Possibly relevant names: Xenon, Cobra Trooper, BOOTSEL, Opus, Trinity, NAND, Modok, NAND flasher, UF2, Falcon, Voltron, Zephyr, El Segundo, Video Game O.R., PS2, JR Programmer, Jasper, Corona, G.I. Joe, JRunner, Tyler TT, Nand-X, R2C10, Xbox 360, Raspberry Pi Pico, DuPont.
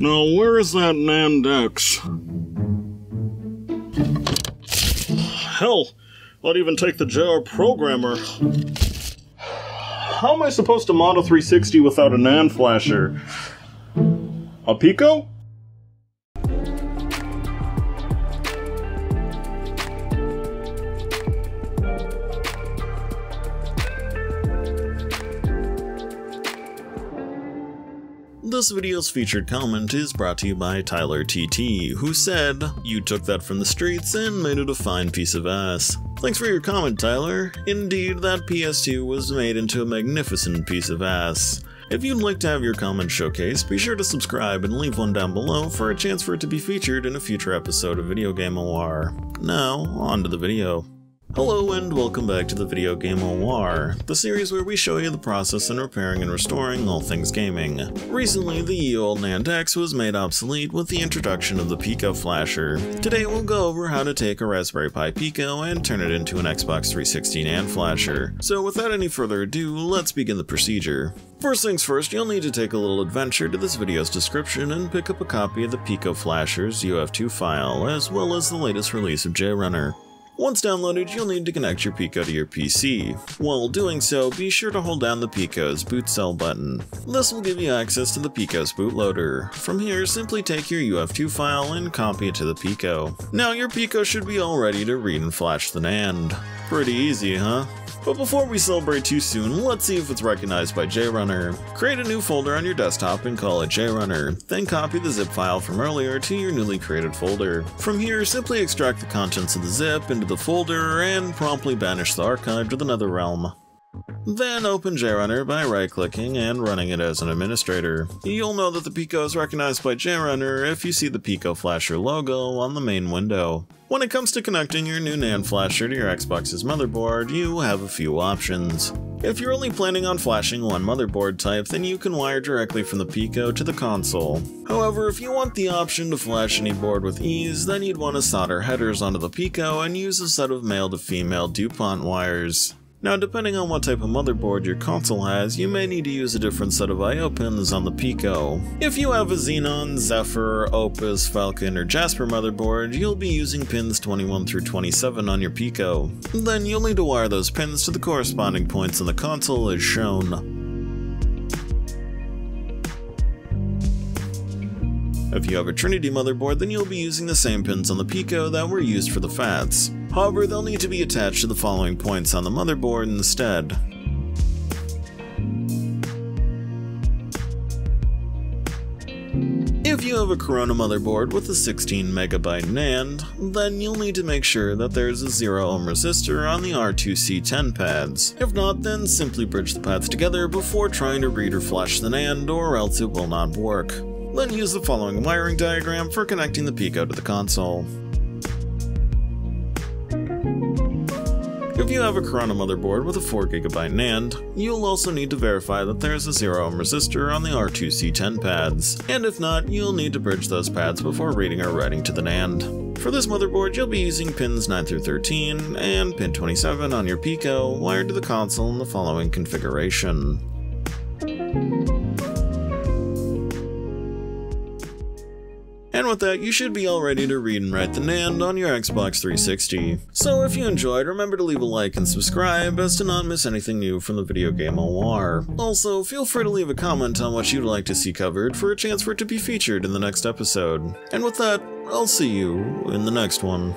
Now, where is that Nand-X? Hell, I'd even take the JR Programmer. How am I supposed to model 360 without a NAND flasher? A Pico? This video's featured comment is brought to you by Tyler TT, who said, "You took that from the streets and made it a fine piece of ass." Thanks for your comment, Tyler. Indeed, that PS2 was made into a magnificent piece of ass. If you'd like to have your comment showcased, be sure to subscribe and leave one down below for a chance for it to be featured in a future episode of Video Game O.R. Now, on to the video. Hello and welcome back to the Video Game O.R., the series where we show you the process in repairing and restoring all things gaming. Recently, the ye olde Nand-X was made obsolete with the introduction of the Pico flasher. Today we'll go over how to take a Raspberry Pi Pico and turn it into an Xbox 360 NAND flasher. So without any further ado, let's begin the procedure. First things first, you'll need to take a little adventure to this video's description and pick up a copy of the Pico flasher's UF2 file, as well as the latest release of JRunner. Once downloaded, you'll need to connect your Pico to your PC. While doing so, be sure to hold down the Pico's BOOTSEL button. This will give you access to the Pico's bootloader. From here, simply take your UF2 file and copy it to the Pico. Now your Pico should be all ready to read and flash the NAND. Pretty easy, huh? But before we celebrate too soon, let's see if it's recognized by JRunner. Create a new folder on your desktop and call it JRunner, then copy the zip file from earlier to your newly created folder. From here, simply extract the contents of the zip into the folder and promptly banish the archive to the nether realm. Then open JRunner by right-clicking and running it as an administrator. You'll know that the Pico is recognized by JRunner if you see the Pico Flasher logo on the main window. When it comes to connecting your new NAND flasher to your Xbox's motherboard, you have a few options. If you're only planning on flashing one motherboard type, then you can wire directly from the Pico to the console. However, if you want the option to flash any board with ease, then you'd want to solder headers onto the Pico and use a set of male-to-female DuPont wires. Now, depending on what type of motherboard your console has, you may need to use a different set of I/O pins on the Pico. If you have a Xenon, Zephyr, Opus, Falcon, or Jasper motherboard, you'll be using pins 21 through 27 on your Pico. Then you'll need to wire those pins to the corresponding points on the console as shown. If you have a Trinity motherboard, then you'll be using the same pins on the Pico that were used for the FATs. However, they'll need to be attached to the following points on the motherboard instead. If you have a Corona motherboard with a 16 MB NAND, then you'll need to make sure that there's a 0 ohm resistor on the R2C10 pads. If not, then simply bridge the pads together before trying to read or flash the NAND, or else it will not work. Then use the following wiring diagram for connecting the Pico to the console. If you have a Corona motherboard with a 4 GB NAND, you'll also need to verify that there is a 0 ohm resistor on the R2C10 pads, and if not, you'll need to bridge those pads before reading or writing to the NAND. For this motherboard, you'll be using pins 9 through 13 and pin 27 on your Pico, wired to the console in the following configuration. And with that, you should be all ready to read and write the NAND on your Xbox 360. So if you enjoyed, remember to leave a like and subscribe as to not miss anything new from the Video Game O.R. Also, feel free to leave a comment on what you'd like to see covered for a chance for it to be featured in the next episode. And with that, I'll see you in the next one.